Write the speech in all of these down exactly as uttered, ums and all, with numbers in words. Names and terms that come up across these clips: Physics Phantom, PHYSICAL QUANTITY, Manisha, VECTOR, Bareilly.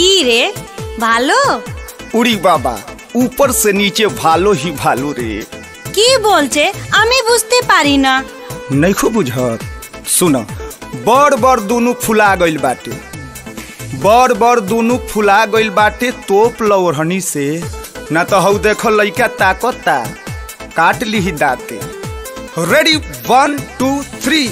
की रे भालो? उड़ी बाबा, ऊपर से नीचे भालो ही भालो रे। की बोलछे आमी बुझते पारी ना। नहीं खूब बुझत। सुना बड़ बड़ दोनों फुला गइल बाटे, बड़ बड़ दोनों फुला गइल बाटे तोप लौरहनी से। ना तो हऊ देखो लइका ताकता काट ली ही दाते। Ready one two three.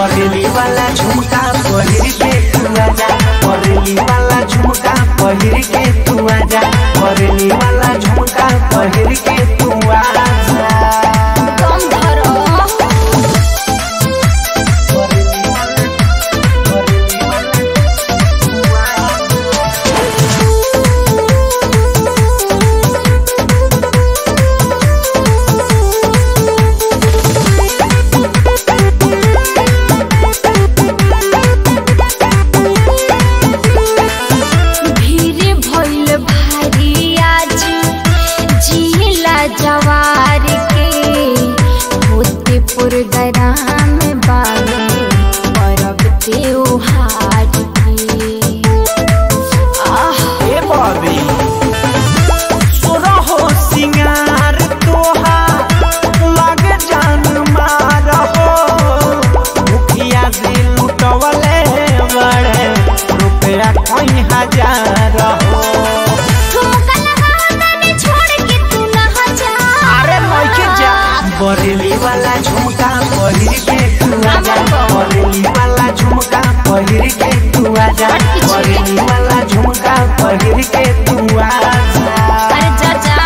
Bareilly वाला झुमका पहिर के तू आजा, बरेली वाला झुमका पहिर के तू आजा, बरेली वाला झुमका पहिर के तू आजा। कम धरो बरेली वाला, बरेली वाला तू आजा। जवार के भूतपुर ग्राम बाले परब त्योहार के। आह ए बाबी सोरहो सिंगार तोहा लग जान मारहो। मुखिया से लुटवले बड़े रुपया कहीं हजार हो। बरेली वाला झुमका पहिर के तू आजा, बरेली वाला झुमका पहिर के तू आजा, बरेली वाला झुमका पहिर के तू आजा। अरे जा जा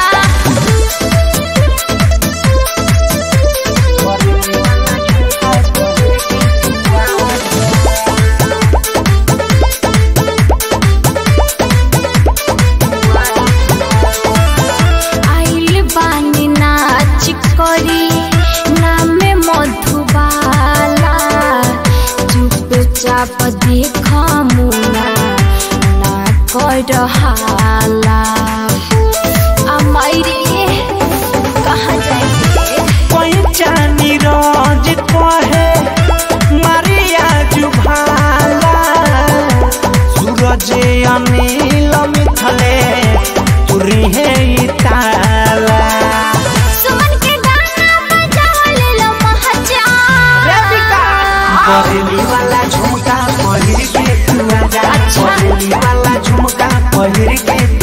चाप देख मुना ना कर हाला। अमरी कहाँ जाए कोई चानी रोज कहे मारिया जुभाला। सूरज अनिल मिथले तुरी है ताला। बरेली वाला झुमका पहिर के तू आजा, बरेली वाला झुमका पहिर के